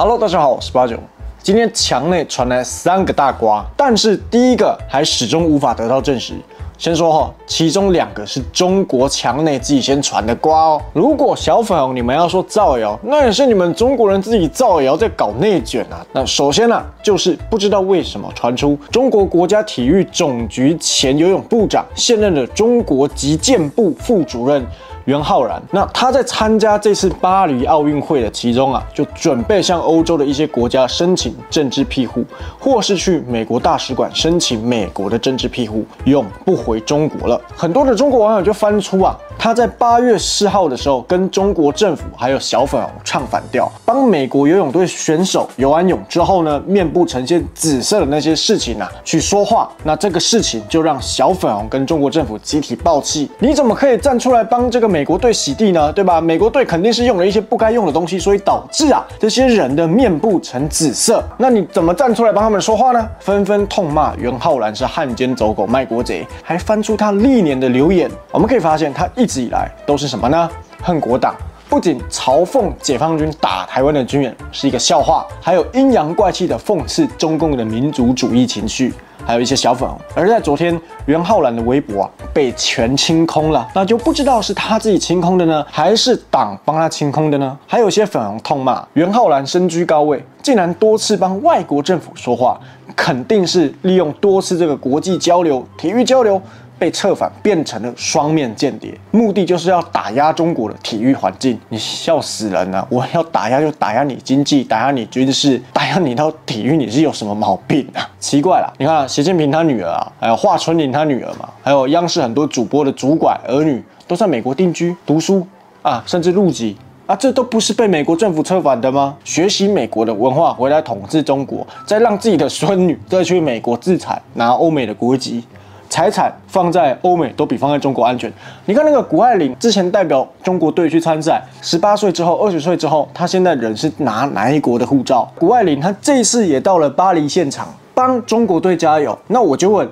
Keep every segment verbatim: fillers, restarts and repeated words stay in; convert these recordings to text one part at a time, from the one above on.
Hello， 大家好，我是八九。今天墙内传来三个大瓜，但是第一个还始终无法得到证实。先说哈，其中两个是中国墙内自己先传的瓜哦。如果小粉红你们要说造谣，那也是你们中国人自己造谣在搞内卷啊。那首先啊，就是不知道为什么传出中国国家体育总局前游泳部长、现任的中国击剑部副主任 袁浩然，那他在参加这次巴黎奥运会的其中啊，就准备向欧洲的一些国家申请政治庇护，或是去美国大使馆申请美国的政治庇护，永不回中国了。很多的中国网友就翻出啊，他在八月四号的时候跟中国政府还有小粉红唱反调，帮美国游泳队选手游完泳之后呢，面部呈现紫色的那些事情啊，去说话。那这个事情就让小粉红跟中国政府集体爆气，你怎么可以站出来帮这个美？ 美国队洗地呢，对吧？美国队肯定是用了一些不该用的东西，所以导致啊这些人的面部呈紫色。那你怎么站出来帮他们说话呢？纷纷痛骂袁浩然是汉奸走狗、卖国贼，还翻出他历年的留言。我们可以发现，他一直以来都是什么呢？恨国党。 不仅嘲讽解放军打台湾的军人是一个笑话，还有阴阳怪气的讽刺中共的民族主义情绪，还有一些小粉红。而在昨天，袁浩然的微博啊被全清空了，那就不知道是他自己清空的呢，还是党帮他清空的呢？还有一些粉红痛骂袁浩然身居高位，竟然多次帮外国政府说话，肯定是利用多次这个国际交流、体育交流。 被策反变成了双面间谍，目的就是要打压中国的体育环境。你笑死人了！我要打压就打压你经济，打压你军事，打压你到体育，你是有什么毛病啊？奇怪啦，你看啊，习近平他女儿啊，还有华春莹他女儿嘛，还有央视很多主播的主管儿女都在美国定居读书啊，甚至入籍。 啊，这都不是被美国政府策反的吗？学习美国的文化回来统治中国，再让自己的孙女再去美国自产，拿欧美的国籍。 财产放在欧美都比放在中国安全。你看那个谷爱凌之前代表中国队去参赛，十八岁之后、二十岁之后，她现在人是拿哪一国的护照？谷爱凌她这一次也到了巴黎现场帮中国队加油。那我就问，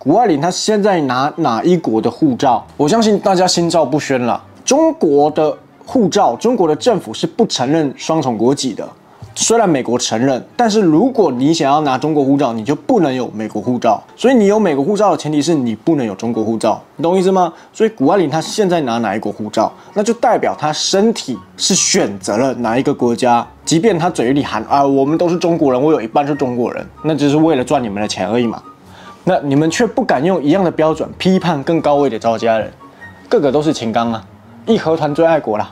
谷爱凌她现在拿哪一国的护照？我相信大家心照不宣啦。中国的护照，中国的政府是不承认双重国籍的。 虽然美国承认，但是如果你想要拿中国护照，你就不能有美国护照。所以你有美国护照的前提是你不能有中国护照，你懂我意思吗？所以谷爱凌她现在拿哪一国护照，那就代表她身体是选择了哪一个国家。即便她嘴里喊啊，我们都是中国人，我有一半是中国人，那只是为了赚你们的钱而已嘛。那你们却不敢用一样的标准批判更高位的赵家人，个个都是秦刚啊，义和团最爱国啦，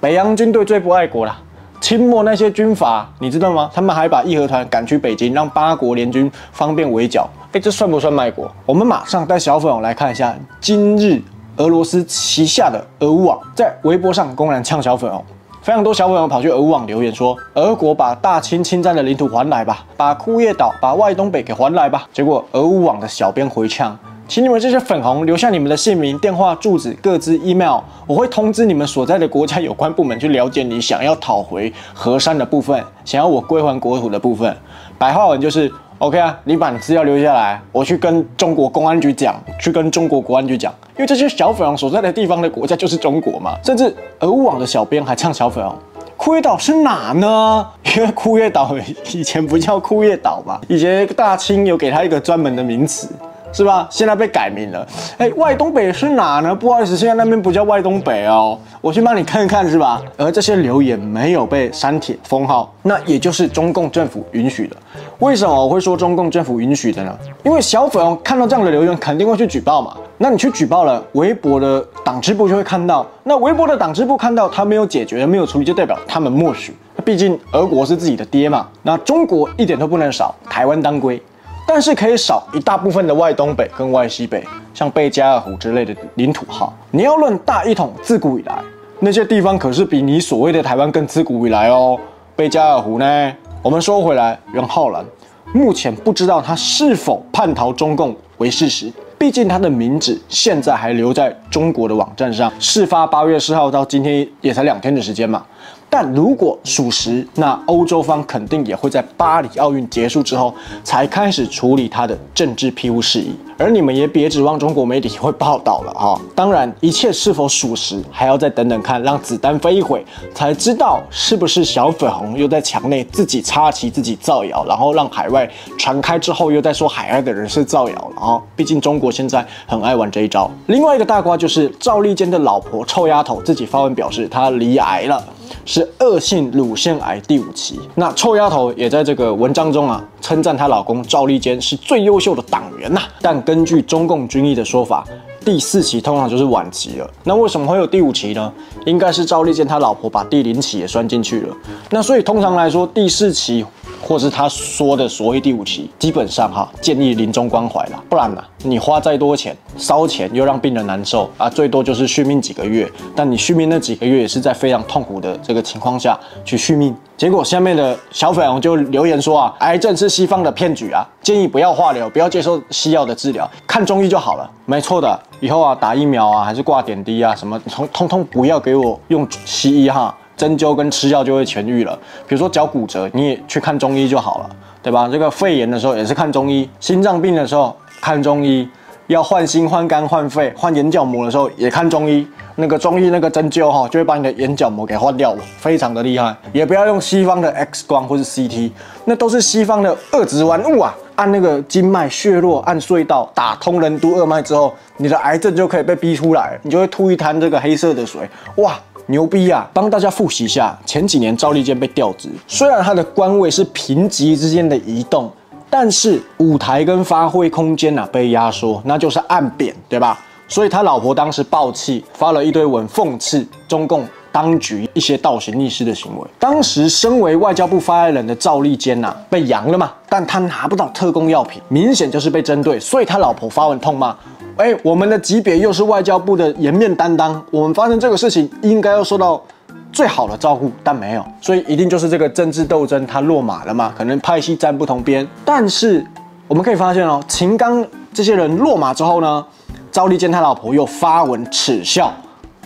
北洋军队最不爱国啦。 清末那些军阀，你知道吗？他们还把义和团赶去北京，让八国联军方便围剿。哎，这算不算卖国？我们马上带小粉红来看一下，今日俄罗斯旗下的俄乌网在微博上公然呛小粉红，非常多小粉红跑去俄乌网留言说：“俄国把大清侵占的领土还来吧，把库页岛、把外东北给还来吧。”结果俄乌网的小编回呛。 请你们这些粉红留下你们的姓名、电话、住址、各自 email， 我会通知你们所在的国家有关部门去了解你想要讨回河山的部分，想要我归还国土的部分。白话文就是 OK 啊，你把你资料留下来，我去跟中国公安局讲，去跟中国国安局讲，因为这些小粉红所在的地方的国家就是中国嘛。甚至俄乌网的小编还呛小粉红。 库页岛是哪呢？因为库页岛以前不叫库页岛嘛，以前大清有给他一个专门的名词。 是吧？现在被改名了。哎，外东北是哪呢？不好意思，现在那边不叫外东北哦。我去帮你看看，是吧？而这些留言没有被删帖封号，那也就是中共政府允许的。为什么我会说中共政府允许的呢？因为小粉红看到这样的留言，肯定会去举报嘛。那你去举报了，微博的党支部就会看到。那微博的党支部看到他没有解决、没有处理，就代表他们默许。毕竟俄国是自己的爹嘛。那中国一点都不能少，台湾当归。 但是可以少一大部分的外东北跟外西北，像贝加尔湖之类的领土号。你要论大一统，自古以来那些地方可是比你所谓的台湾更自古以来哦。贝加尔湖呢？我们说回来，袁浩然目前不知道他是否叛逃中共为事实，毕竟他的名字现在还留在中国的网站上。事发八月四号到今天也才两天的时间嘛。但如果属实，那欧洲方肯定也会在巴黎奥运结束之后才开始处理它的政治庇护事宜。而你们也别指望中国媒体会报道了哈、哦。当然，一切是否属实，还要再等等看，让子弹飞一会，才知道是不是小粉红又在墙内自己插旗、自己造谣，然后让海外传开之后又在说海外的人是造谣了哈、哦。毕竟中国现在很爱玩这一招。另外一个大瓜就是赵立坚的老婆臭丫头自己发文表示她罹癌了。 是恶性乳腺癌第五期。那臭丫头也在这个文章中啊，称赞她老公赵立坚是最优秀的党员呐、啊。但根据中共军医的说法，第四期通常就是晚期了。那为什么会有第五期呢？应该是赵立坚他老婆把第零期也算进去了。那所以通常来说，第四期或是他说的所谓第五期，基本上哈、啊、建议临终关怀啦，不然呢、啊，你花再多钱烧钱又让病人难受啊，最多就是续命几个月。但你续命那几个月也是在非常痛苦的。 这个情况下去续命，结果下面的小粉红就留言说啊，癌症是西方的骗局啊，建议不要化疗，不要接受西药的治疗，看中医就好了。没错的，以后啊打疫苗啊，还是挂点滴啊，什么通通通不要给我用西医哈，针灸跟吃药就会痊愈了。比如说脚骨折，你也去看中医就好了，对吧？这个肺炎的时候也是看中医，心脏病的时候看中医。 要换心、换肝、换肺、换眼角膜的时候，也看中医。那个中医那个针灸哈，就会把你的眼角膜给换掉了，非常的厉害。也不要用西方的 X 光或是 C T， 那都是西方的二指玩物啊。按那个经脉、血络、按隧道，打通任督二脉之后，你的癌症就可以被逼出来，你就会吐一滩这个黑色的水，哇！ 牛逼啊！帮大家复习一下，前几年赵立坚被调职，虽然他的官位是平级之间的移动，但是舞台跟发挥空间啊被压缩，那就是暗贬，对吧？所以他老婆当时爆气，发了一堆文讽刺中共当局一些倒行逆施的行为。当时身为外交部发言人的赵立坚啊被扬了嘛，但他拿不到特供药品，明显就是被针对，所以他老婆发文痛骂。 哎，我们的级别又是外交部的颜面担当，我们发生这个事情应该要受到最好的照顾，但没有，所以一定就是这个政治斗争它落马了嘛，可能派系站不同边。但是我们可以发现哦，秦刚这些人落马之后呢，赵立坚他老婆又发文耻笑。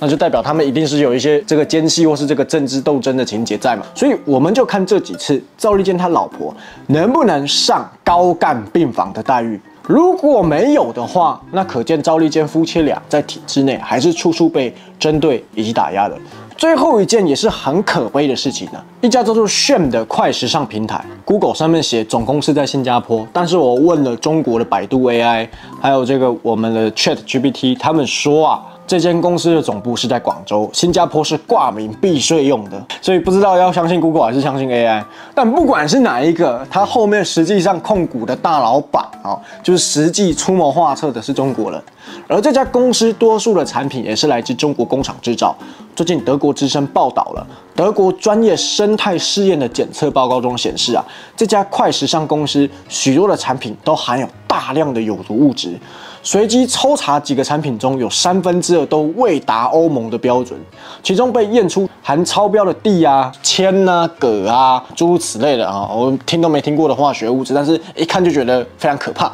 那就代表他们一定是有一些这个奸细或是这个政治斗争的情节在嘛，所以我们就看这几次赵立坚他老婆能不能上高干病房的待遇，如果没有的话，那可见赵立坚夫妻俩在体制内还是处处被针对以及打压的。最后一件也是很可悲的事情呢、啊，一家叫做 SHEIN 的快时尚平台 ，Google 上面写总公司在新加坡，但是我问了中国的百度 A I， 还有这个我们的 Chat G P T， 他们说啊。 这间公司的总部是在广州，新加坡是挂名避税用的，所以不知道要相信 Google 还是相信 A I。但不管是哪一个，它后面实际上控股的大老板啊、哦，就是实际出谋划策的是中国人。而这家公司多数的产品也是来自中国工厂制造。最近德国之声报道了德国专业生态试验的检测报告中显示啊，这家快时尚公司许多的产品都含有大量的有毒物质。 随机抽查几个产品中有三分之二都未达欧盟的标准，其中被验出含超标的地啊、铅啊、铬啊诸如此类的啊，我听都没听过的化学物质，但是一看就觉得非常可怕，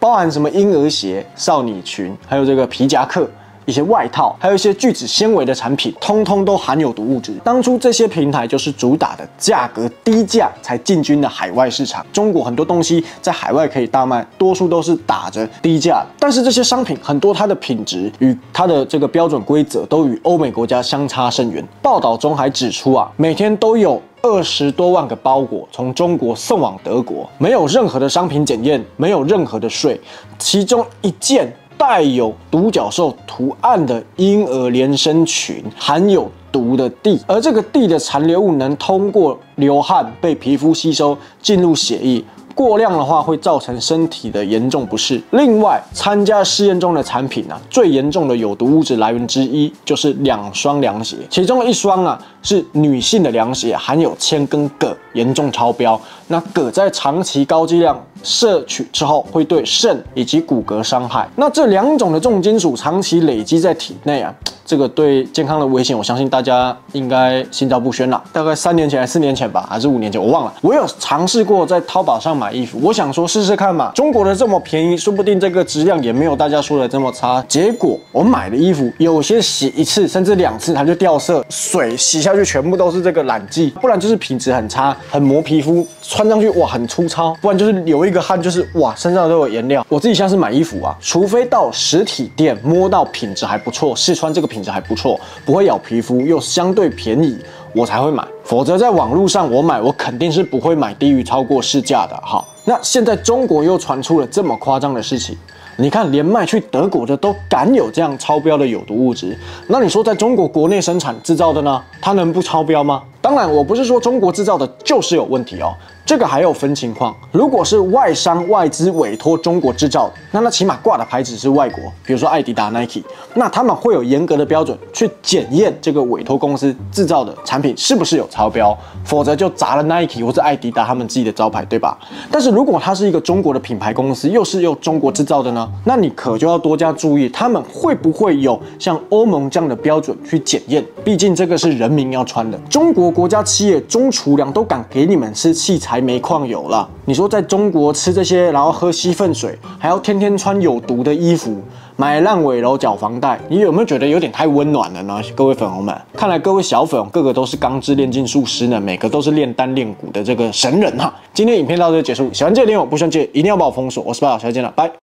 包含什么婴儿鞋、少女裙，还有这个皮夹克。 一些外套，还有一些聚酯纤维的产品，通通都含有毒物质。当初这些平台就是主打的价格低价才进军的海外市场。中国很多东西在海外可以大卖，多数都是打着低价。但是这些商品很多，它的品质与它的这个标准规则都与欧美国家相差甚远。报道中还指出啊，每天都有 二十多万个包裹从中国送往德国，没有任何的商品检验，没有任何的税。其中一件带有独角兽图案的婴儿连身裙含有毒的D，而这个D的残留物能通过流汗被皮肤吸收进入血液。 过量的话会造成身体的严重不适。另外，参加试验中的产品啊，最严重的有毒物质来源之一就是两双凉鞋，其中一双啊是女性的凉鞋，含有铅跟铬，严重超标。那铬在长期高剂量摄取之后，会对肾以及骨骼伤害。那这两种的重金属长期累积在体内啊。 这个对健康的危险，我相信大家应该心照不宣了。大概三年前、四年前吧，还是五年前，我忘了。我有尝试过在淘宝上买买衣服，我想说试试看嘛，中国的这么便宜，说不定这个质量也没有大家说的这么差。结果我买的衣服有些洗一次甚至两次它就掉色，水洗下去全部都是这个染剂，不然就是品质很差，很磨皮肤，穿上去哇很粗糙，不然就是流一个汗就是哇身上都有颜料。我自己像是买衣服啊，除非到实体店摸到品质还不错，试穿这个品质还不错，不会咬皮肤又相对便宜，我才会买。否则在网络上我买，我肯定是不会买低于超过市价的。好，那现在中国又传出了这么夸张的事情，你看连卖去德国的都敢有这样超标的有毒物质，那你说在中国国内生产制造的呢？它能不超标吗？当然，我不是说中国制造的就是有问题哦，这个还有分情况。如果是外商外资委托中国制造，那它起码挂的牌子是外国，比如说艾迪达、Nike， 那他们会有严格的标准去检验这个委托公司制造的产品是不是有超标，否则就砸了 Nike 或者艾迪达他们自己的招牌，对吧？但是如果它是一个中国的品牌公司，又是由中国制造的呢，那你可就要多加注意，他们会不会有像欧盟这样的标准去检验？毕竟这个是人民要穿的，中国。国家企业中厨粮都敢给你们吃器材煤矿油了，你说在中国吃这些，然后喝吸粪水，还要天天穿有毒的衣服，买烂尾楼缴房贷，你有没有觉得有点太温暖了呢？各位粉红们，看来各位小粉红个个都是钢之炼金术师呢，每个都是炼丹炼骨的这个神人啊！今天影片到这结束，喜欢这个点我不喜欢这一定要把我封锁，我是八小，下期见了，拜。